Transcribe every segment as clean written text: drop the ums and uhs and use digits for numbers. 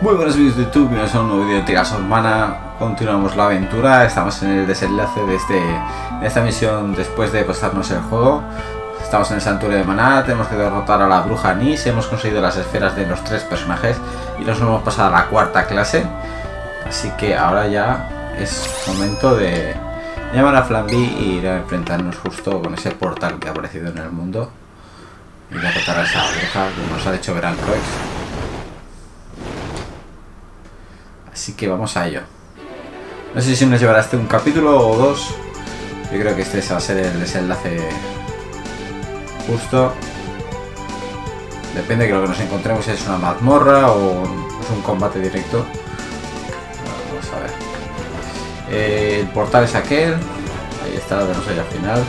Muy buenos vídeos de YouTube, bienvenidos a un nuevo vídeo de Trials of Mana. Continuamos la aventura, estamos en el desenlace de esta misión después de pasarnos el juego. Estamos en el Santuario de Maná, tenemos que derrotar a la bruja Nis, hemos conseguido las esferas de los tres personajes y nos hemos pasado a la cuarta clase. Así que ahora ya es momento de llamar a Flamby y ir a enfrentarnos justo con ese portal que ha aparecido en el mundo. Y derrotar a esa bruja que nos ha hecho ver al Royce. Así que vamos a ello. No sé si nos llevará un capítulo o dos. Yo creo que este va a ser el desenlace justo. Depende de que lo que nos encontremos, si es una mazmorra o es un combate directo. Vamos a ver. El portal es aquel. Ahí está, lo tenemos ahí al final.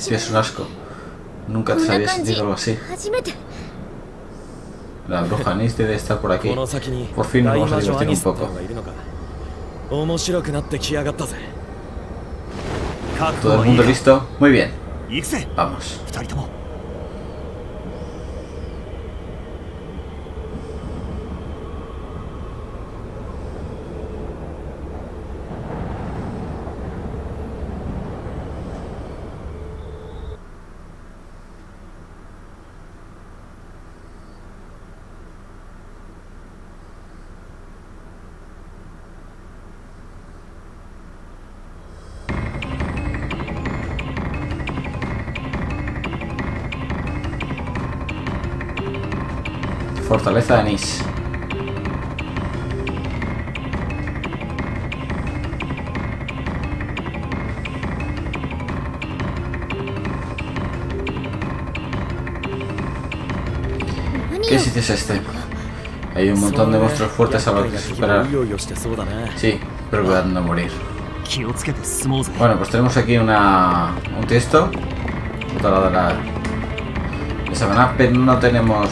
Sí, es un asco. Nunca te había sentido algo así. La bruja Nis debe estar por aquí. Por fin nos vamos a divertir un poco. ¿Todo el mundo listo? Muy bien. Vamos. Fortaleza de Anise. ¿Qué sitio es este? Hay un montón de monstruos fuertes a los que superar. Sí, pero cuidado de no morir. Bueno, pues tenemos aquí un texto. Otra lado de la semana, pero no tenemos...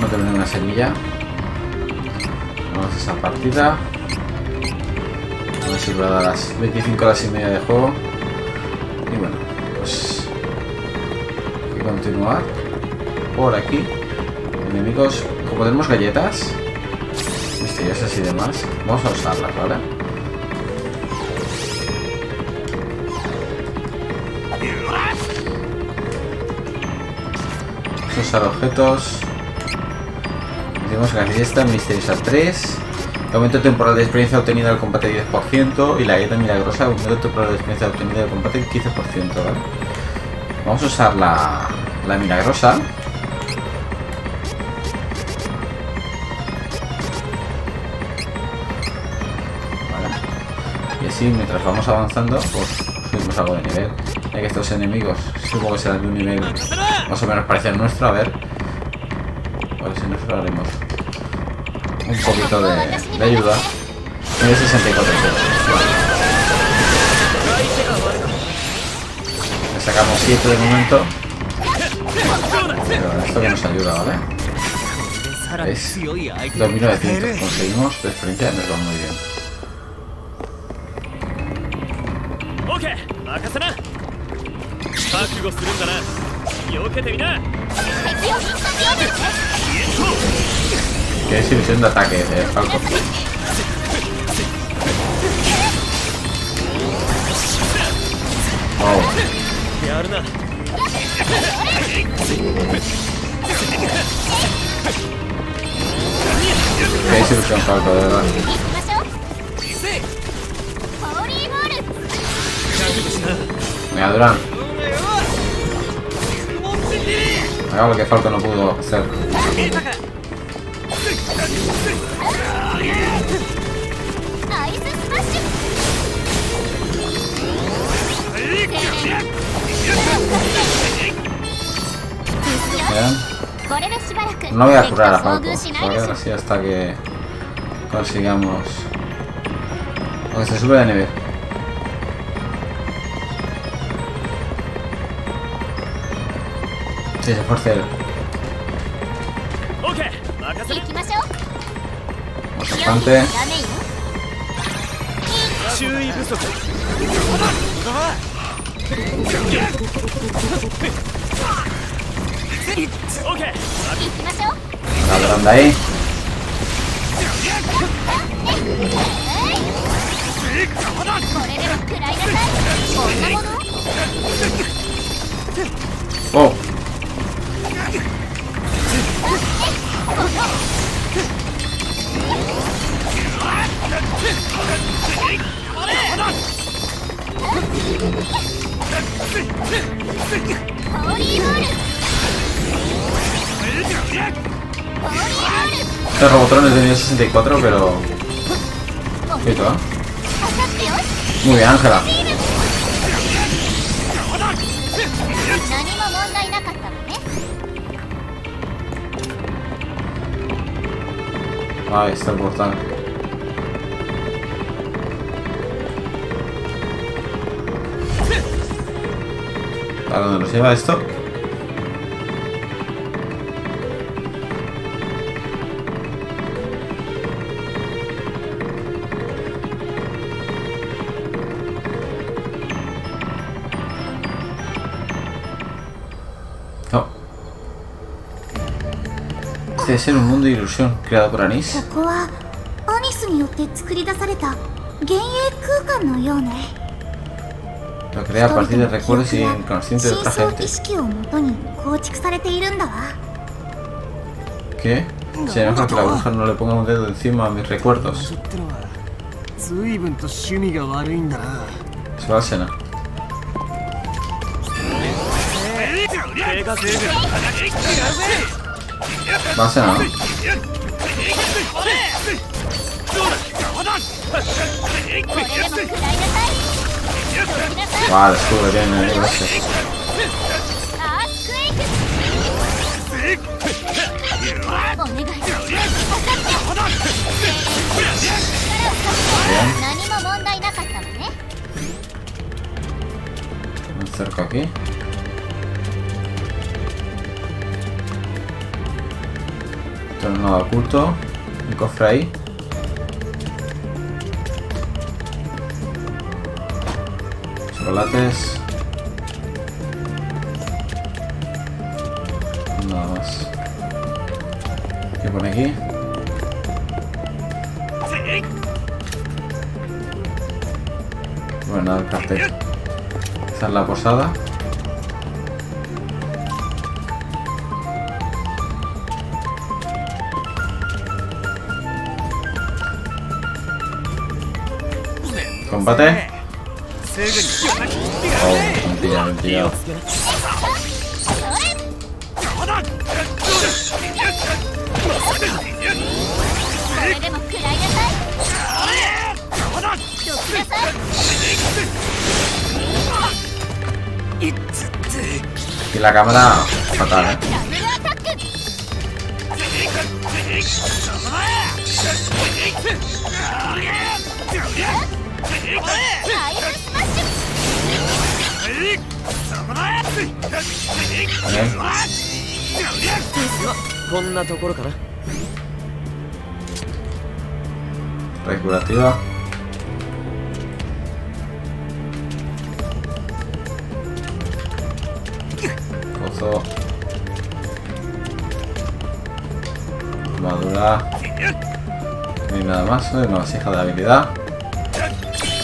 No tenemos una semilla. Vamos a esa partida. Vamos a subir a las 25 horas y media de juego. Y bueno, pues hay que continuar por aquí. Enemigos. Como tenemos galletas misteriosas y demás, vamos a usarlas, ¿vale? Vamos a usar objetos. Tenemos la galleta misteriosa 3, el aumento temporal de experiencia obtenida del combate 10% y la galleta milagrosa, aumento temporal de experiencia obtenida del combate 15%. ¿Vale? Vamos a usar la milagrosa. Vale. Y así mientras vamos avanzando, pues subimos algo de nivel. Ya que estos enemigos supongo que serán de un nivel más o menos parecido al nuestro, a ver. Si nos haremos un poquito de ayuda. 64 le sacamos 7 de momento, pero esto que nos ayuda, ¿vale? Es 2900, conseguimos de experiencia, nos va muy bien. Qué desilusión de ataque de Falco. Oh. Qué desilusión Falco, de verdad. Mira, Durán. Haga lo que Falco no pudo hacer. bien. No voy a curar a Falco, voy a así hasta que consigamos... Aunque se sube de nivel. Sí, se esfuerza él. Bastante. La blanda ahí. Oh. Este Robotron es de 1964, pero... Quieto, ¿eh? Muy bien, Ángela. Ahí está el portal. ¿A dónde nos lleva esto? No. Este debe ser un mundo de ilusión creado por Anise. Lo crea a partir de recuerdos inconscientes de otra gente. ¿Qué? Se enoja que la bruja no le ponga un dedo encima a mis recuerdos. Se va a cenar. Va a cenar. Vale, estuve bien, gracias. Bien. Me acerco aquí. Esto no es nada oculto. Un cofre ahí. Chocolates. Nada más. ¿Qué pone aquí? Bueno, nada, el cartel. Esta es la posada. Combate. Oh, mentira, mentira. Y la cámara fatal, ¿eh? Recurativa. Pozo. Madura. No hay nada más, una vasija de habilidad.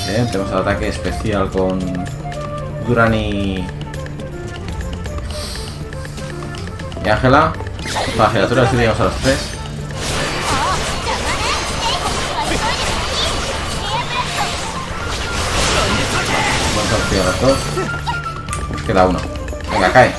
Bien, tenemos el ataque especial con Durán y Ángela. La criatura así llegamos a los tres. Vamos a pillar los dos. Nos queda uno. Venga, cae.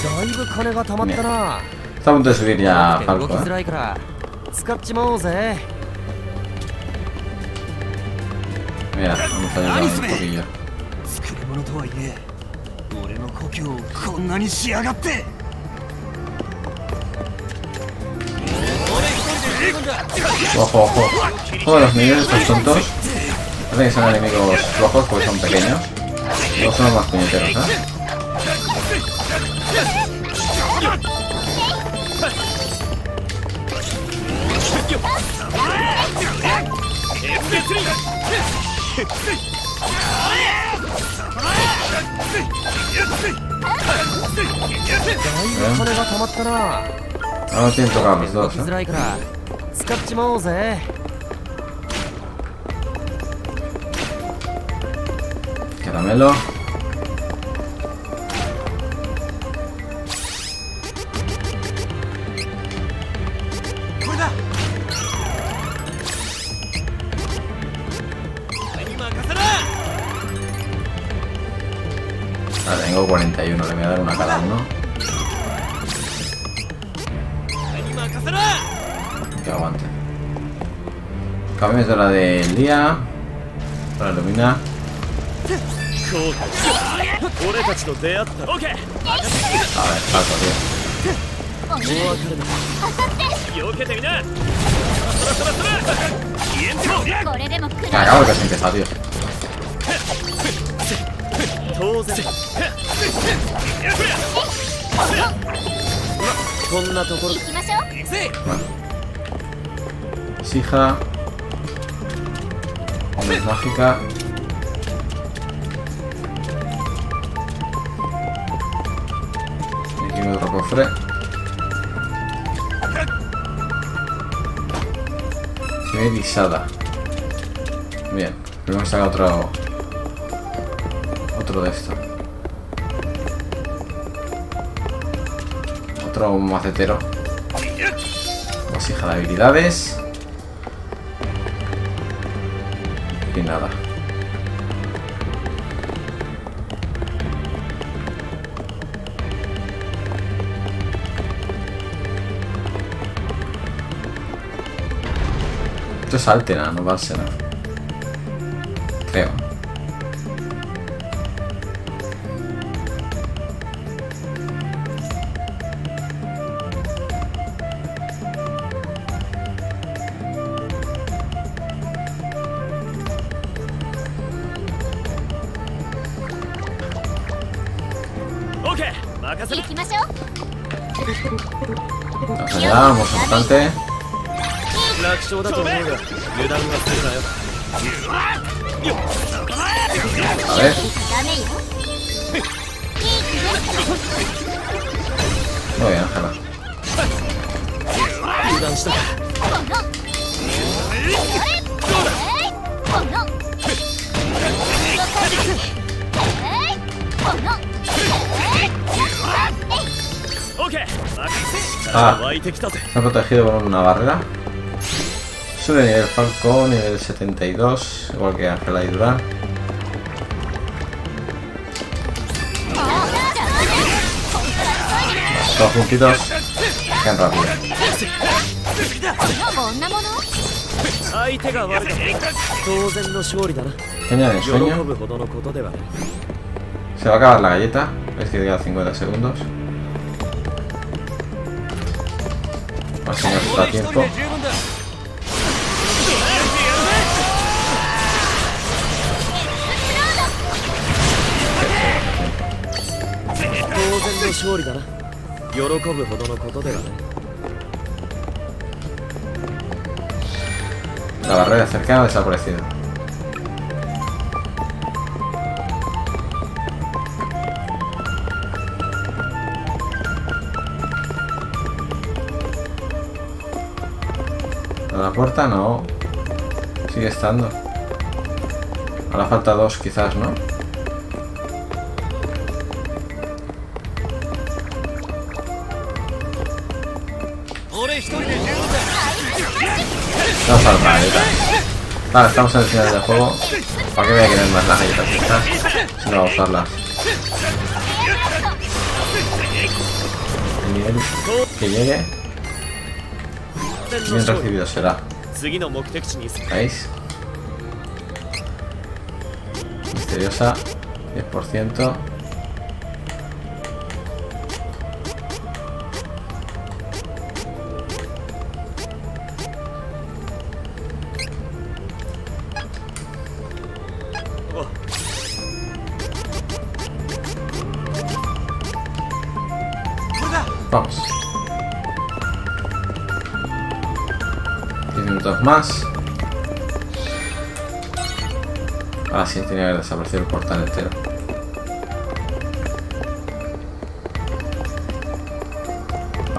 Bien. Está a punto de subir ya Falco, ¿eh? Mira, vamos a llevar un poquillo. Ojo, ojo. Todos los niveles son tontos. Parece que son enemigos flojos porque son pequeños. No son los más puñeteros, ¿eh? No los tienen tocados los dos, ¿eh? Caramelo. Vale, tengo 41, le voy a dar una cada uno. Aguante. Cambiamos de hora del día para iluminar. A ver, paso, tío. Acabo que se empieza, tío. Bueno. Hija, hombre mágica. Y aquí me otro cofre. Se ve lisada. Bien, primero saca otro de esto. Otro macetero. Vasija de habilidades. Y nada. Esto es Altena, no va a ser nada. Creo. Vamos bastante. A ver. Muy bien, Ángela. Se ha protegido con una barrera. Sube nivel Falco, nivel 72, igual que Ángela y Durán. Todos juntitos, quedan rápido. Genial ensueño. Se va a acabar la galleta, es que queda 50 segundos. Así no está a tiempo. La barrera cercana ha desaparecido. La puerta no sigue estando. Ahora falta dos, quizás, ¿no? Vamos a la galleta. Vale, estamos en el final del juego. ¿Para qué voy a querer más las galletas estas? Si no, vamos a usarlas. él que llegue. Bien recibido será. ¿Veis? Misteriosa, 10%. Vamos. 10 minutos más. Ah, sí, tenía que haber desaparecido el portal entero.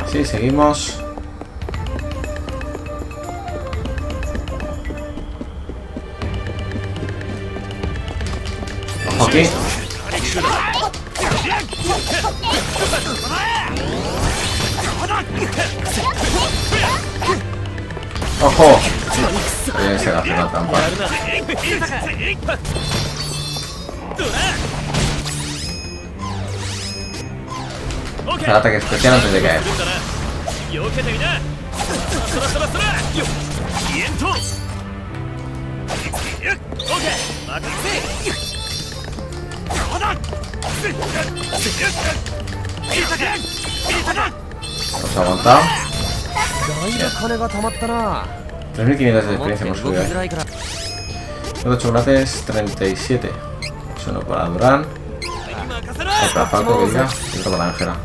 Así, seguimos. Ojo aquí. ¡Ojo! Podría ser hacer una trampa. Hacer ataque especial antes de caer. Nos ha aguantado. 3500 de experiencia hemos subido. 2 chocolates, 37. Eso no para Durán. Otra Falco que diga. Y otro para Ángela.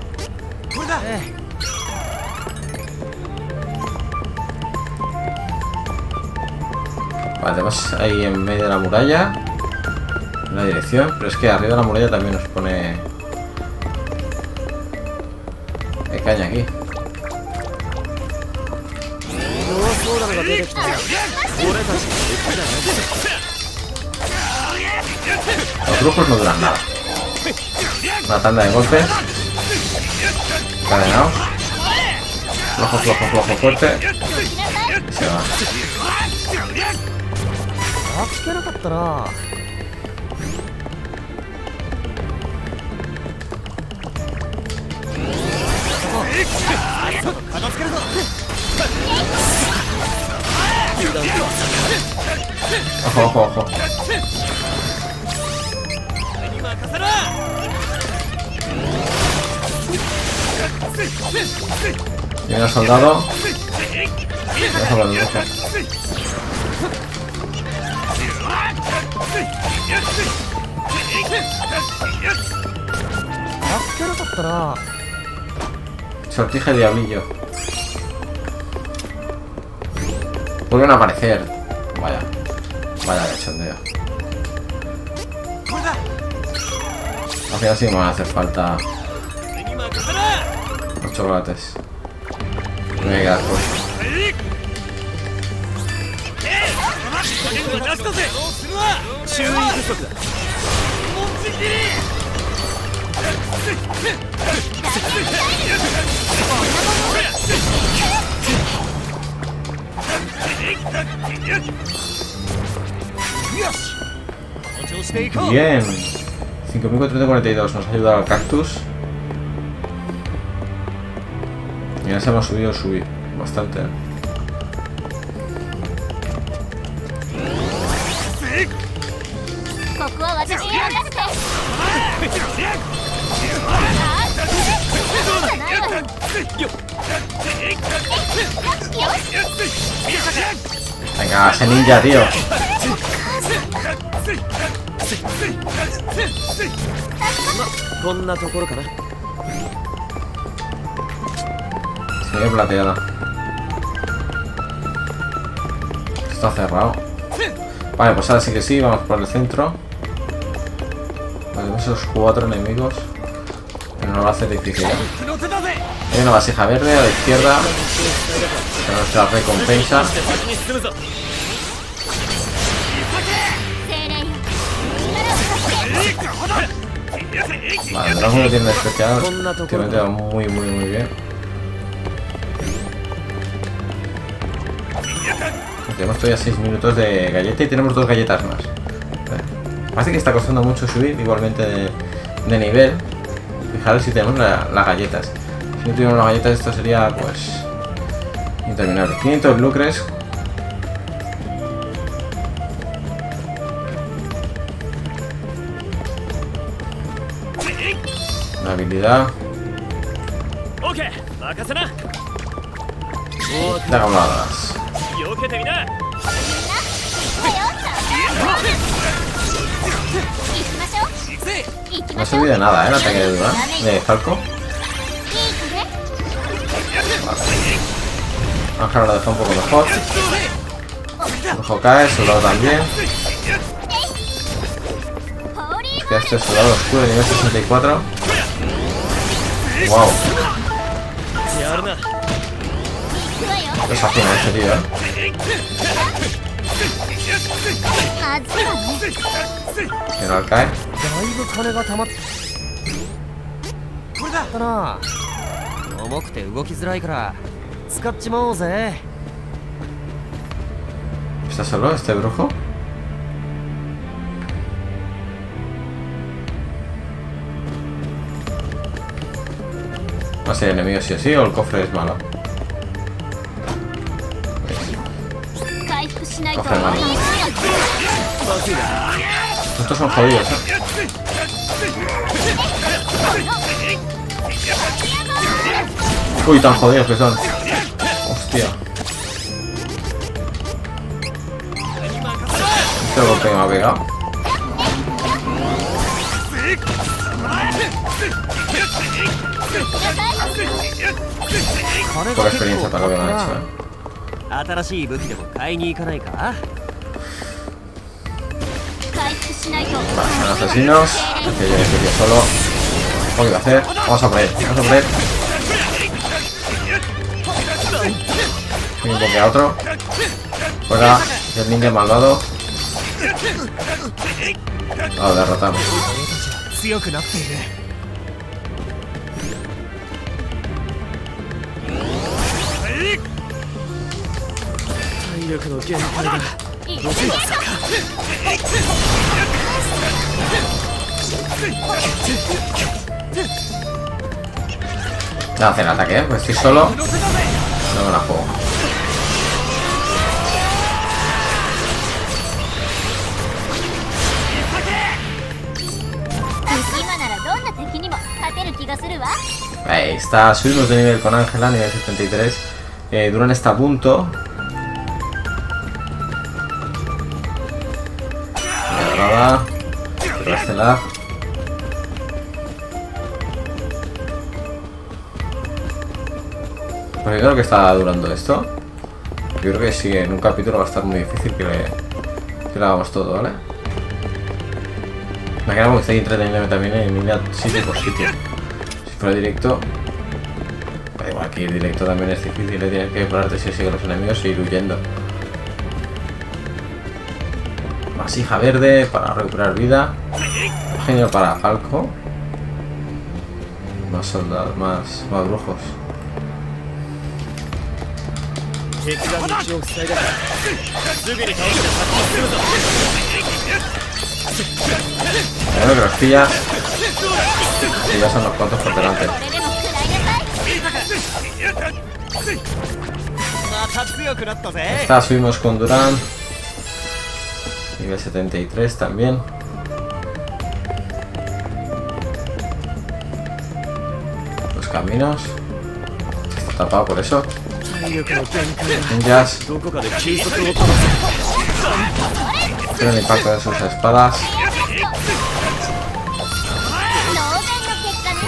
Vale, tenemos ahí en medio de la muralla. Una dirección. Pero es que arriba de la muralla también nos pone. Hay caña aquí. Los brujos no duran nada. Una tanda de golpes. Cadenados. Flojo, flojo, flojo, fuerte. Y se va. Ojo, ojo, ojo. Viene el soldado. Sortija de diablillo. Vuelven a aparecer. Vaya. Vaya de chondeo. Al final sí me van a hacer falta 8 chocolates. Me voy a quedar corto. Bien, 5442 nos ha ayudado al cactus. Y ya se hemos subido bastante. Venga, ese ninja, tío. Se ve plateada. Está cerrado. Vale, pues ahora sí que sí, vamos por el centro. Vale, esos 4 enemigos. Pero no lo hace difícil. Hay una vasija verde a la izquierda. Para nuestra recompensa. Vale, el dragón lo tiene especial. Te mete muy bien. Tenemos todavía 6 minutos de galleta y tenemos 2 galletas más. Vale. Parece que está costando mucho subir igualmente de nivel. Fijaros si tenemos las galletas. Si no tuviera una galleta, esto sería, pues, interminable. 500 lucres. Una habilidad. Dragonadas. No ha servido de nada, ¿eh? El ataque de Durán, de Falco. Ángela lo dejó un poco mejor. Ojo cae, soldado también. Es que este soldado oscuro de nivel 64. Wow. Qué desafino este tío, Que no cae. ¿Está solo este brujo? Va a ser enemigo sí o sí, o el cofre es malo. Cofre malo. Estos son jodidos, ¿eh? Uy, tan jodidos que son. Hostia. Este golpe me ha pegado. Por experiencia para lo que me han hecho, Vale, asesinos. Que yo estoy solo. ¿Qué voy a hacer? Vamos a por él, Un poco a otro. Fuera del ninja malvado. Lo derrotamos. No hace el ataque, pues estoy solo. No me la juego. Ahí está, subimos de nivel con Ángela, nivel 73. Durán está a punto. Rastela. Pues yo creo que está durando esto. Yo creo que sí, en un capítulo va a estar muy difícil que lo hagamos todo, ¿vale? Me queda muy entretenido también en ir sitio por sitio. Si fuera directo, da igual, que ir directo también es difícil, tienes que pararte si sigue los enemigos e ir huyendo. Vasija verde para recuperar vida. Genio para Falco. Más soldados, más brujos. Bueno, que los pilla. Y ya son los cuantos por delante. Está, subimos con Durán. Nivel 73 también. Los caminos. Está tapado por eso. Ninjas. Tiene el impacto de sus espadas.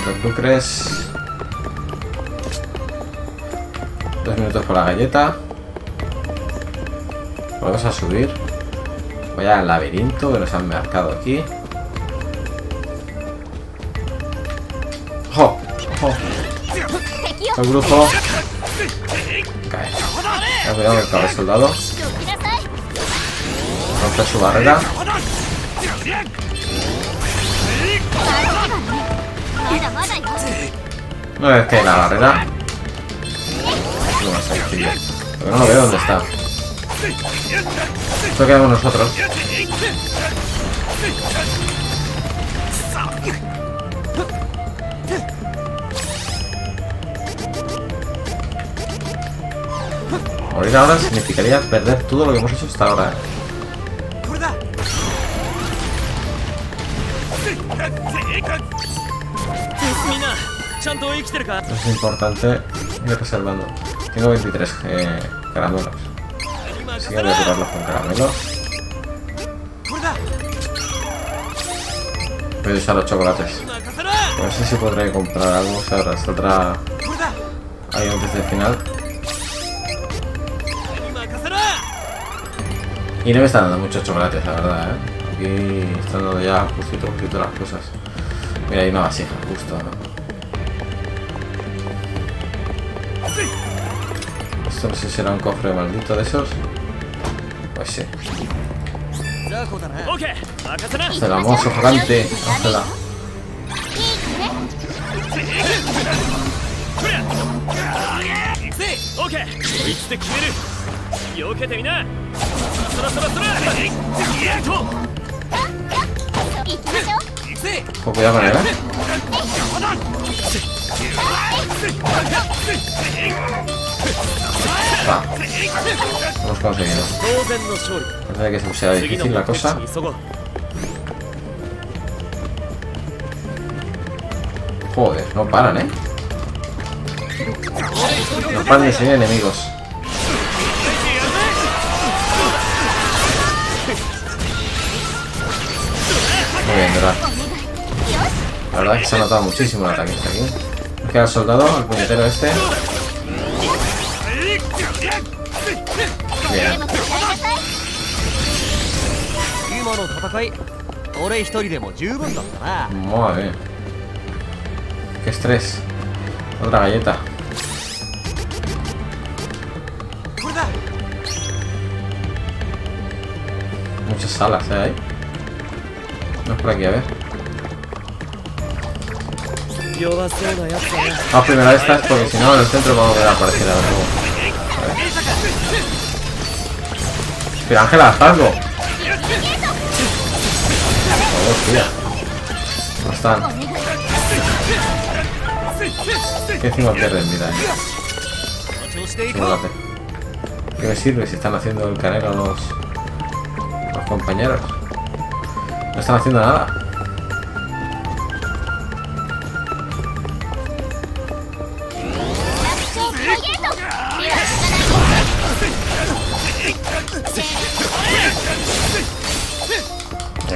5 lucres. 2 minutos por la galleta. Vamos a subir. Vaya laberinto que nos han marcado aquí. ¡Jo! ¡Jo! El brujo. Cae. Ya cuidado que cabe el soldado. Rompe su barrera. No es que hay la barrera. No va a ser sencillo. Pero no lo veo dónde está. Esto quedamos nosotros. Morir ahora significaría perder todo lo que hemos hecho hasta ahora. Es importante ir reservando. Tengo 23 caramelos. Así que voy a tirarlos con caramelos. Voy a usar los chocolates. No sé si podré comprar algo, o sea, ahora saldrá ahí antes del final. Y no me están dando muchos chocolates, la verdad, ¿eh? Aquí están dando ya justito las cosas. Mira, hay una vasija, justo, ¿no? Esto no sé si será un cofre maldito de esos. Pues sí. Ángela, vamos sofocante, Ángela. Con cuidado con él, ¿eh? Va. Hemos conseguido. Parece que sea difícil la cosa. Joder, no paran, ¿eh? No paran de ser enemigos. Muy bien, ¿verdad? La verdad es que se ha notado muchísimo el ataque este aquí. Nos queda el soldado, el puñetero este. Bien. Madre mía. Qué estrés. Otra galleta. Muchas salas, ¿eh? No es por aquí, a ver. Vamos primero a estas porque si no en el centro vamos a volver a aparecer ahora. A ver. Pero Ángela, haz algo. Oh, tía. No están. Que encima pierden vida, ¿eh? Chocolate. ¿Qué me sirve si están haciendo el canelo los compañeros? No están haciendo nada.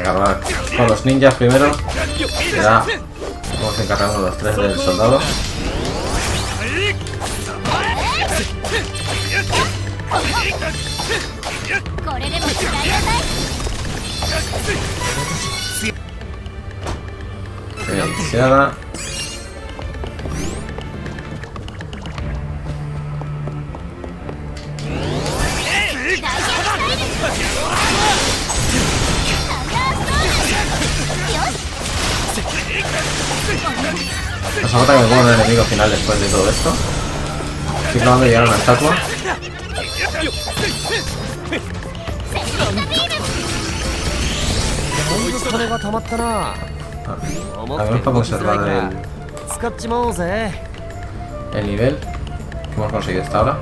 Acabar con los ninjas primero. Ya vamos encargando los tres del soldado. Iniciada. Nos nota que me pongo el enemigo final después de todo esto. Estoy probando llegar a una estatua. A ver, para conservar el nivel que hemos conseguido hasta ahora.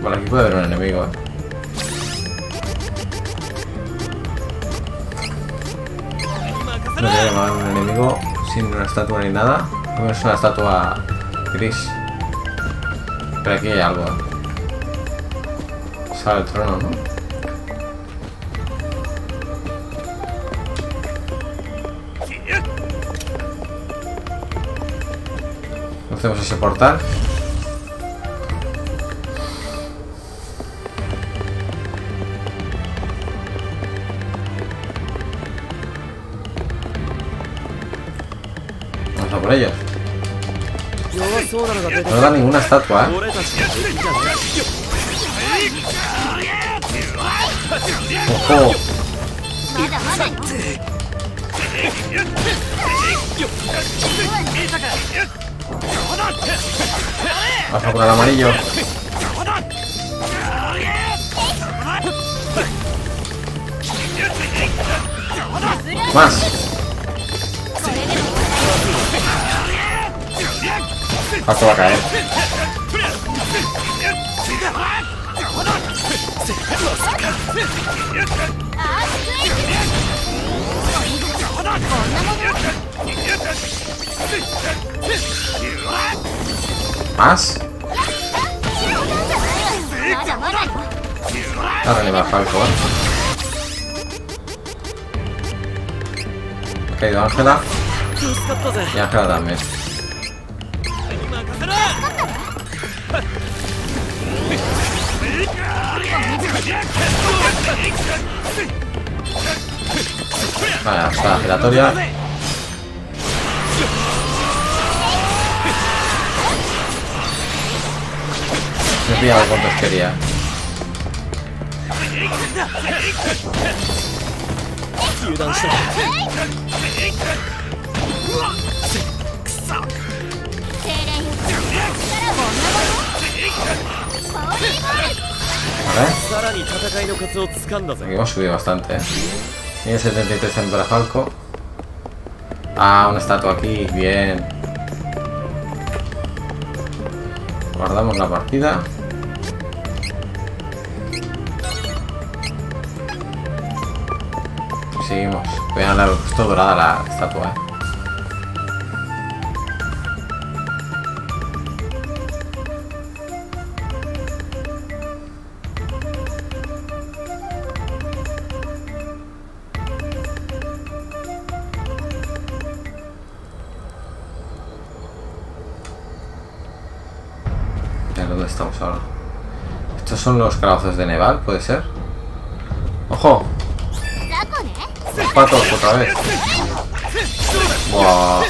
Bueno, aquí puede haber un enemigo, ¿eh? No tiene que haber un enemigo sin una estatua ni nada. A ver, es una estatua gris. Pero aquí hay algo, ¿eh? Sale el trono, ¿no? Hacemos ese portal. Vamos a por ellos. No da ninguna estatua, ¿eh? ¡Ojo! Vamos a por el amarillo. Más. Falco va a caer. ¿Más? Ahora le va a Falco. Ha caído Ángela. Y Ángela también. Vale, hasta la giratoria. Me he pillado con pesquería. Vale. Hemos subido bastante, ¿eh? Tiene 73 en Falco. Ah, una estatua aquí, bien. Guardamos la partida. Seguimos. Vean la justo dorada la estatua, ¿eh? ¿Dónde estamos ahora? ¿Estos son los calabozos de Neval? ¿Puede ser? ¡Ojo! ¡Los patos otra vez! ¡Wow!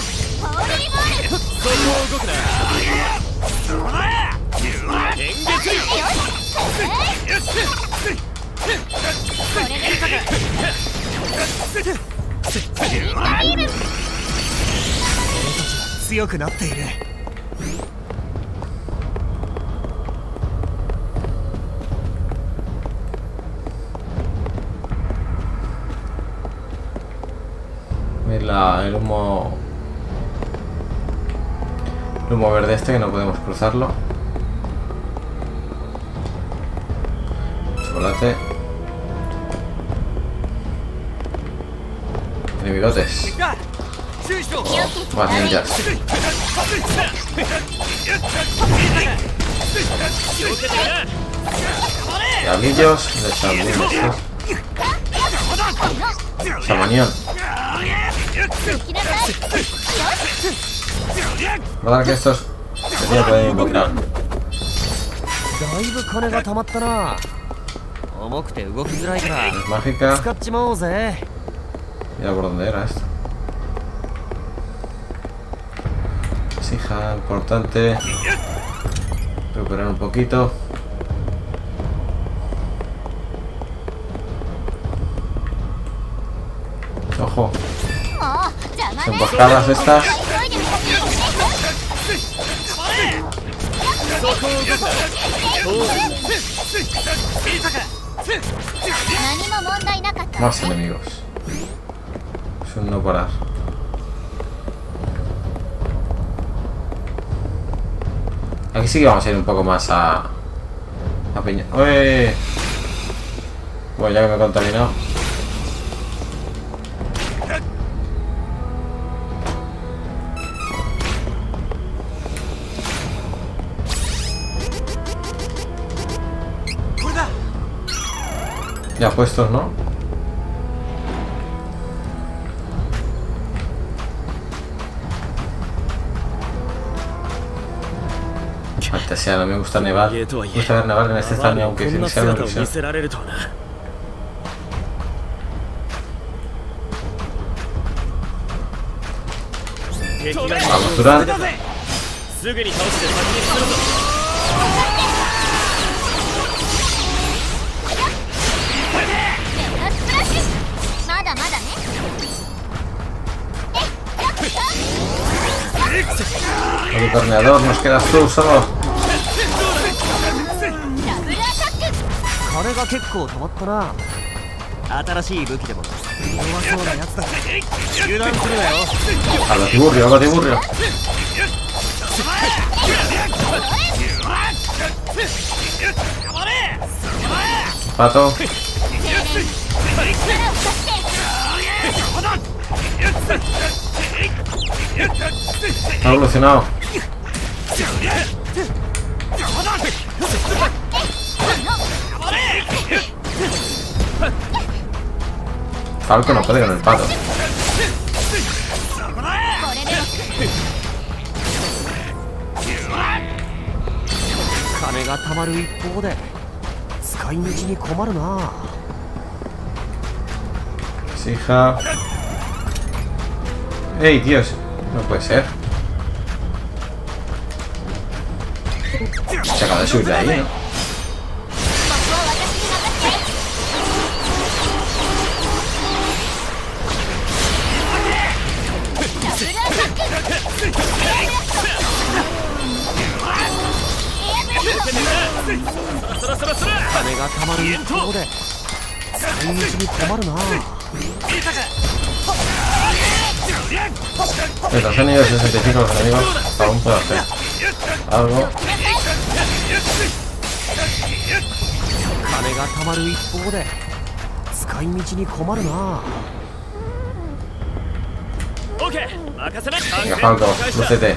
El humo verde este que no podemos cruzarlo. Chocolate. De bigotes. Oh, más ninjas. Diablillos de champiñones. Chamanión. Recordad que estos se pueden invocar. Es mágica. Mira por dónde era esto. Exija, importante. Recuperar un poquito. Ojo. Emboscadas estas. Más enemigos. Es un no parar. Aquí sí que vamos a ir un poco más a piña. ¡Uy! Bueno, ya que me he contaminado. Ya puestos, ¿no? Antes sea, no me gusta nevar. Me gusta ver nevar en este estadio, aunque se iniciara una erupción. Vamos, Durán. El torneador, nos quedas tú solo. A los tiburrios, a los tiburrios. pato. Ha evolucionado. Falco no puede con el pato. Hija. ¡Ey, Dios! No puede ser. Se acaba de subir de ahí, ¿no? Mientras se han ido 65 los enemigos, aún puedo hacer algo. Venga, Falco, lúcete.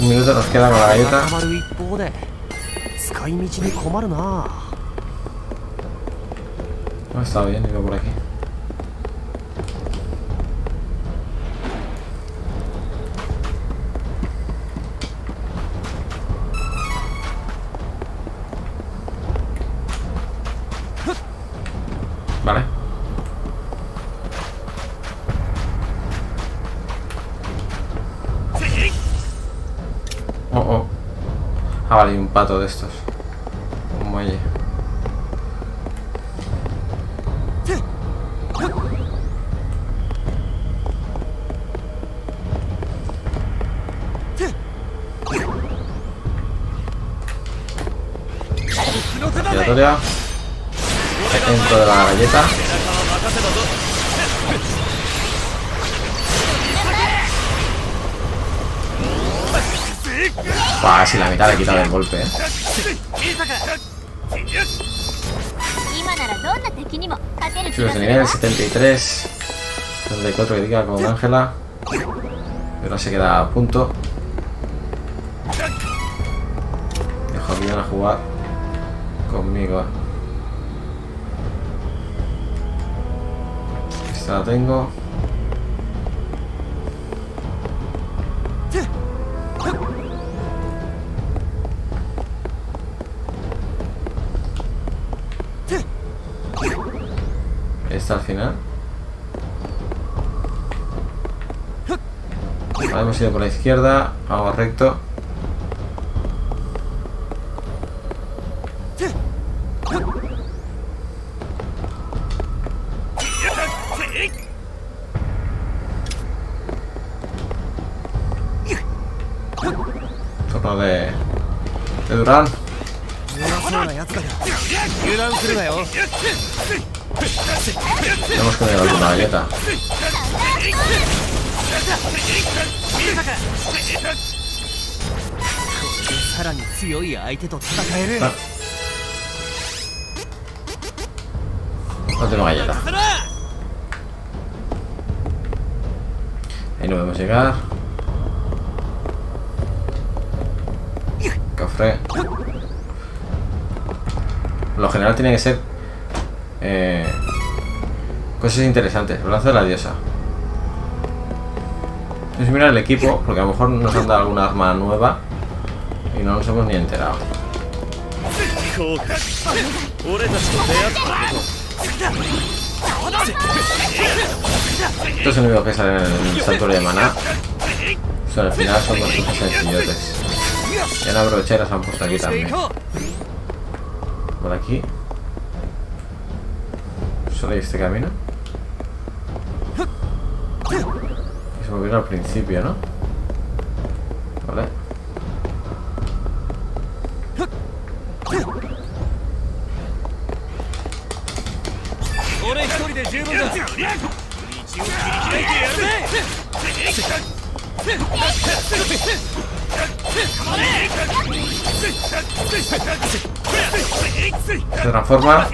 Un minuto nos queda con la galleta. No está bien, iba por aquí. Vale. Oh, oh. Ah, vale, y un pato de estos. Un muelle. Giratoria. Dentro de la galleta. Buah, si la mitad le he quitado el golpe, ¿eh? Subes de nivel 73, 34 que diga con Ángela. Pero se queda a punto. Mejor vienen a jugar conmigo. Esta la tengo. Al final vale, hemos ido por la izquierda, vamos recto. Torno de Durán. Tenemos que ver la última galleta. No tengo galleta. Ahí no podemos llegar. Cofre. Lo general tiene que ser cosas interesantes. El brazo de la diosa. Vamos a mirar el equipo, porque a lo mejor nos han dado alguna arma nueva y no nos hemos ni enterado. Esto es lo único que sale en el Santuario de Maná. O sea, al final son dos cosas sencillotes. Ya las brocheras han puesto aquí también. Por aquí. Solo hay este camino. Y se volvieron al principio, ¿no? Vale. Se transforma.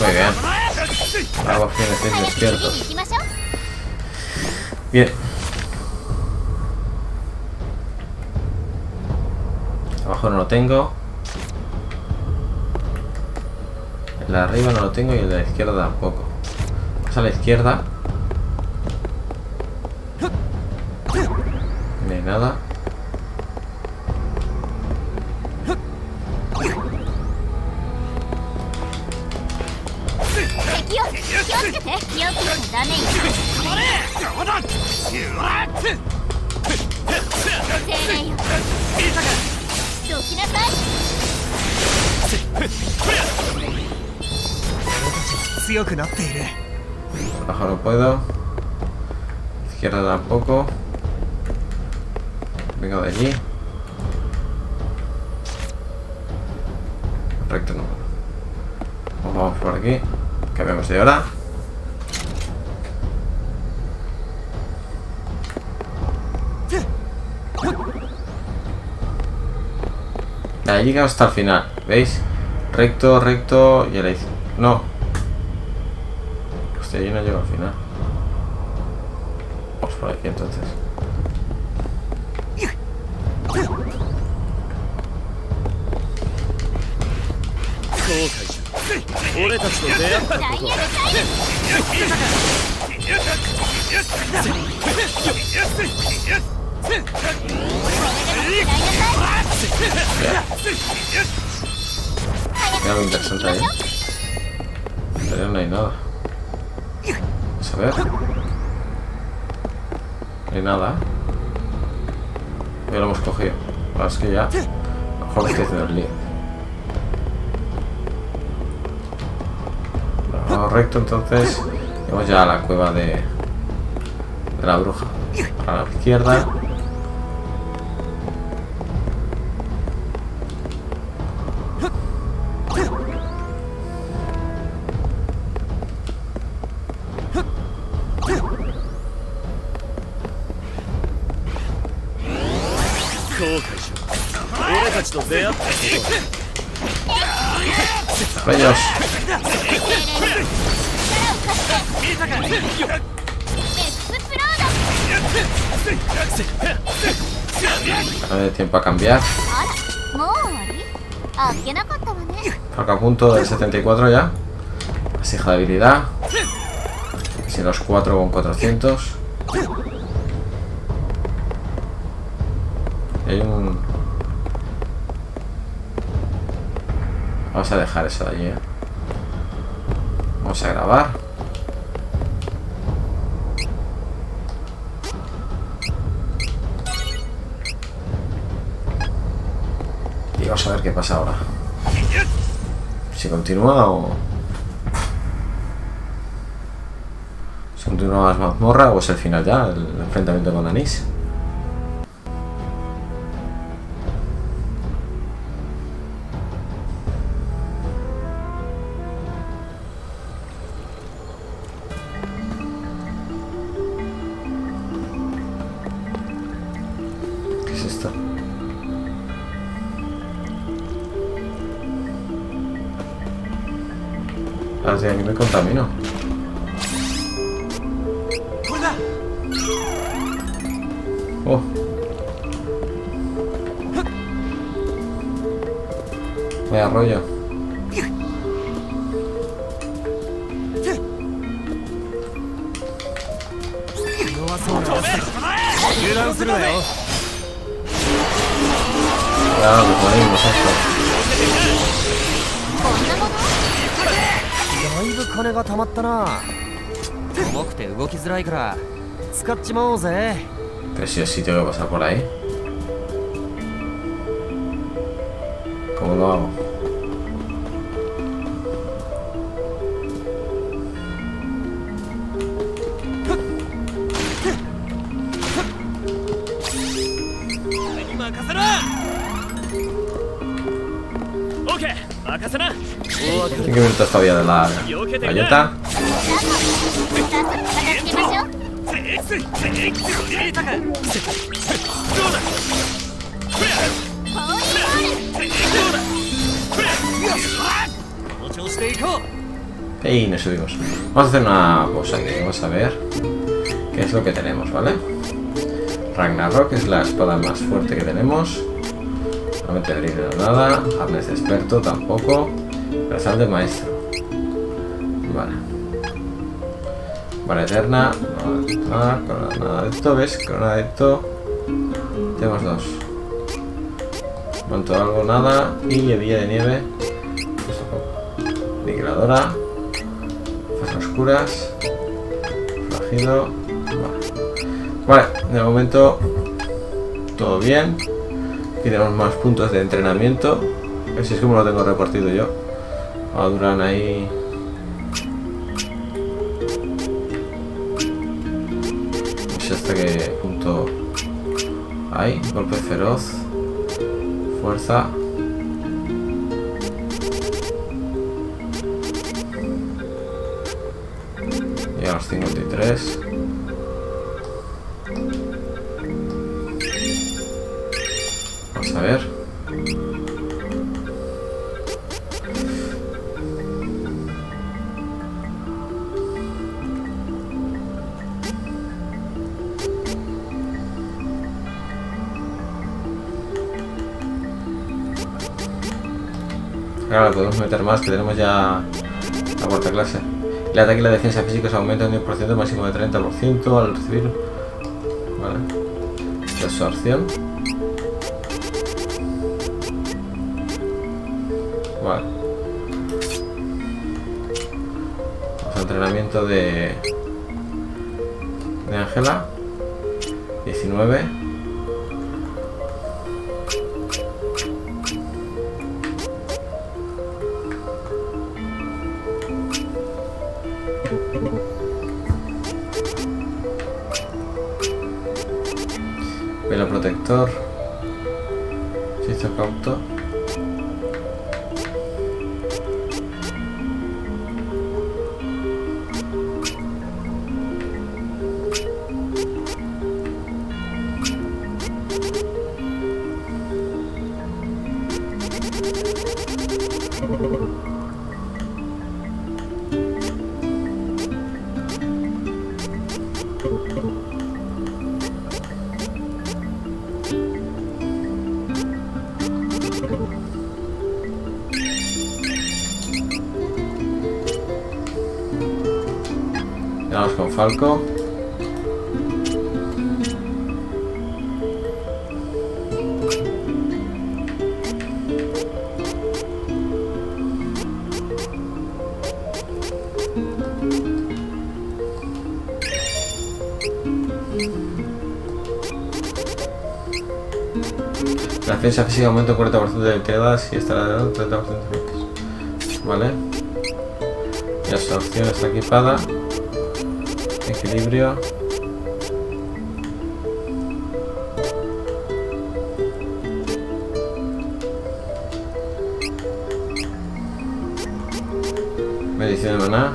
Muy bien. Hago fines despiertos. Bien. Abajo no lo tengo. El de arriba no lo tengo y el de la izquierda tampoco. Vamos a la izquierda. No hay nada. Abajo no puedo. Izquierda tampoco. Vengo de allí. Recto no. Vamos por aquí. Cambiamos de hora. Ya he llegado hasta el final. ¿Veis? Recto, recto y a la izquierda. No. Hostia, yo no llego al final. Vamos por aquí entonces. Hay algo interesante ahí. Pero no hay nada. Vamos a ver. No hay nada. Ya lo hemos cogido. Ahora es que ya. A lo mejor estoy haciendo el lío. Correcto, entonces vamos ya a la cueva de la bruja. A la izquierda. Rayos. No me da tiempo a cambiar. Falco a punto del 74 ya. Vasija de habilidad. Si los 4 con 400. Hay un... Vamos a dejar eso de allí. Vamos a grabar. Y vamos a ver qué pasa ahora. Si continúa o... Si continúa más mazmorra o es el final ya, el enfrentamiento con Anise. Aquí me contamino. Oh. Me arroyo. Claro, lo podemos hacer. だいぶ金が溜まったな。重くて動きづらいから使っちまおうぜ。Pero sí o sí tengo que pasar por ahí. ¿Cómo lo hago? Hay que ver todavía de la galleta. Y nos subimos. Vamos a hacer una cosa aquí. Vamos a ver qué es lo que tenemos, ¿vale? Ragnarok es la espada más fuerte que tenemos. No me tendré nada. Arnés experto tampoco. Rezar de maestro. Vale. Vale, eterna. Nada, nada de esto, ¿ves? Corona de esto. Tenemos dos. Monto algo, nada. Y hebilla de nieve. Niquiladora. Fosas oscuras. Flagido. Vale. Vale, de momento. Todo bien. Aquí tenemos más puntos de entrenamiento. Así es como lo tengo repartido yo. A Durán ahí. No sé hasta qué punto hay. Golpe feroz. Fuerza. Y a los 53. Vamos a ver. Claro, podemos meter más, que tenemos ya la cuarta clase. El ataque y la defensa físicos aumentan un 10%, máximo de 30% al recibir. Vale. Absorción. Vale. Vamos a entrenamiento de Ángela. 19. Velo protector. Hechizo cauto. Vamos con Falco. La defensa física aumenta un 40% de quedas y estará de 30% de focus. Vale. Y la absorción está equipada. Equilibrio. Medición de maná.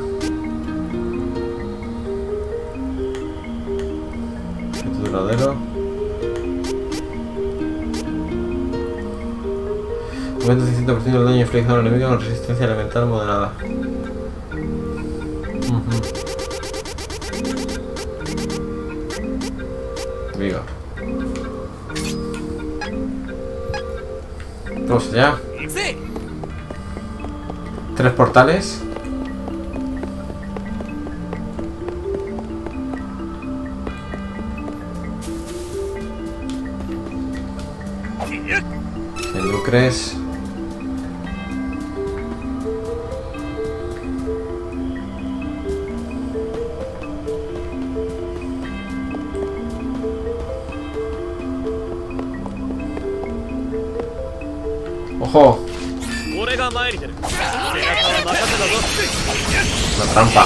Efecto duradero. Aumenta 600% del daño infligido al enemigo con resistencia elemental moderada. Viva. Vamos allá. 3 portales. El Lucres. Ojo. Una trampa.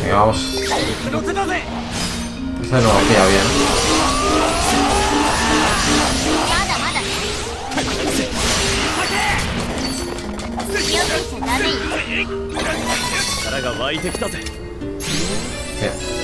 Venga, vamos. Esta no hacía bien. Bien.